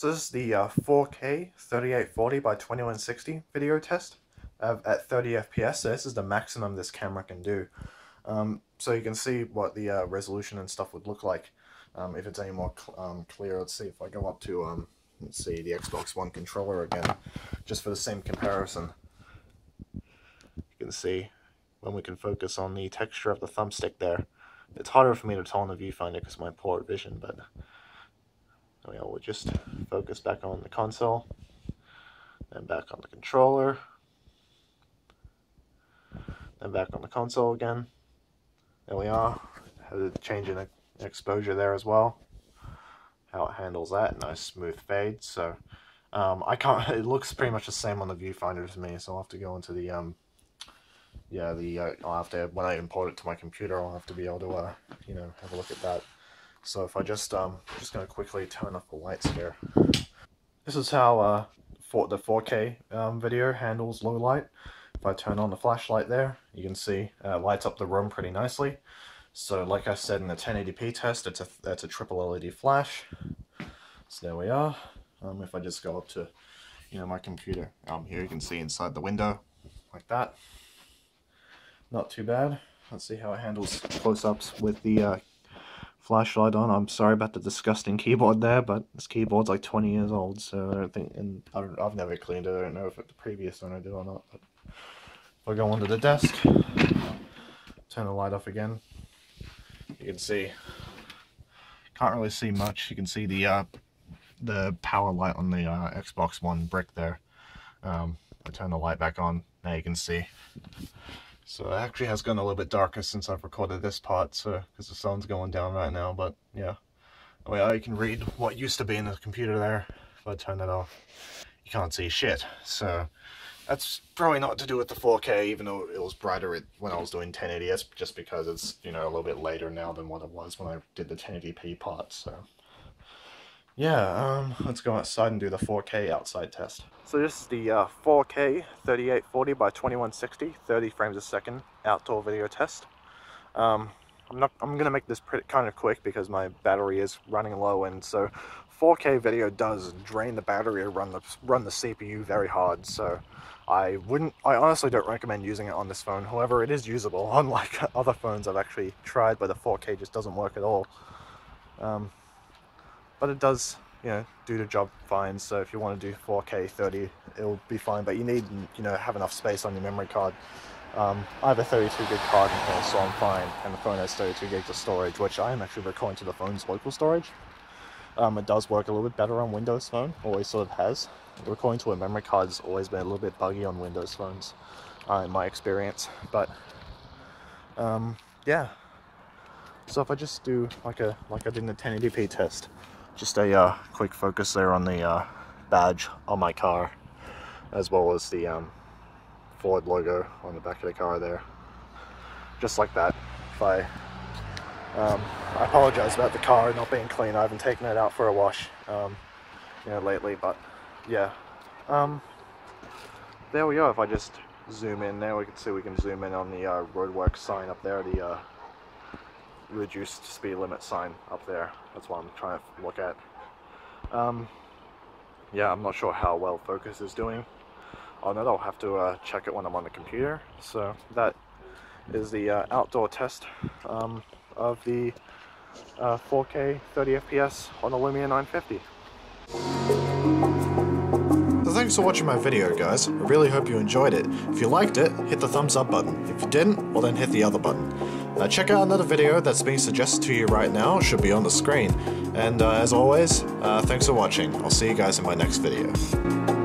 So this is the 4K 3840 by 2160 video test at 30 FPS. So this is the maximum this camera can do. So you can see what the resolution and stuff would look like if it's any more clear. Let's see if I go up to let's see the Xbox One controller again, just for the same comparison. You can see when we can focus on the texture of the thumbstick there. It's harder for me to tell in the viewfinder because of my poor vision, but we'll just focus back on the console and back on the controller. And back on the console again. There we are. Had a change in exposure there as well. How it handles that. Nice smooth fade. So I can't. It looks pretty much the same on the viewfinder to me. So I'll have to go into the I'll have to, when I import it to my computer, I'll have to be able to have a look at that. So if I just just gonna quickly turn off the lights here. This is how the 4K video handles low light. If I turn on the flashlight there, you can see it lights up the room pretty nicely. So like I said in the 1080p test, that's a triple LED flash. So there we are. If I just go up to my computer, here you can see inside the window, like that. Not too bad. Let's see how it handles close-ups with the flashlight on. I'm sorry about the disgusting keyboard there, but this keyboard's like 20 years old, so I don't think, and I've never cleaned it. I don't know if the previous one I did or not. But if I go onto the desk, turn the light off again, you can see, can't really see much. You can see the power light on the Xbox One brick there. I turn the light back on, now you can see. So it actually has gone a little bit darker since I've recorded this part, so because the sun's going down right now, but yeah. I can read what used to be in the computer there. If I turn that off, you can't see shit. So that's probably not to do with the 4K, even though it was brighter when I was doing 1080s, just because it's, a little bit later now than what it was when I did the 1080p part, so. Yeah, let's go outside and do the 4K outside test. So this is the 4K 3840 by 2160, 30 frames a second outdoor video test. I'm gonna make this pretty kind of quick because my battery is running low, and so 4K video does drain the battery or run the CPU very hard, so I honestly don't recommend using it on this phone. However, it is usable, unlike other phones I've actually tried, but the 4K just doesn't work at all. But it does, do the job fine. So if you want to do 4K 30, it'll be fine, but you need, have enough space on your memory card. I have a 32 gig card in here, so I'm fine, and the phone has 32 gigs of storage, which I am actually recording to the phone's local storage. It does work a little bit better on Windows Phone, always sort of has. Recording to a memory card's always been a little bit buggy on Windows Phones, in my experience. But, yeah. So if I just do, like I did in the 1080p test, just a quick focus there on the badge on my car, as well as the Ford logo on the back of the car there. Just like that. If I apologize about the car not being clean. I haven't taken it out for a wash, lately, but yeah. There we are. If I just zoom in there, we can see we can zoom in on the roadwork sign up there, the reduced speed limit sign up there. That's what I'm trying to look at. Yeah, I'm not sure how well focus is doing. Oh no, I'll have to check it when I'm on the computer. So that is the outdoor test of the 4K 30 FPS on the Lumia 950. So thanks for watching my video, guys. I really hope you enjoyed it. If you liked it, hit the thumbs up button. If you didn't, well then hit the other button. Check out another video that's being suggested to you right now, it should be on the screen. And as always, thanks for watching. I'll see you guys in my next video.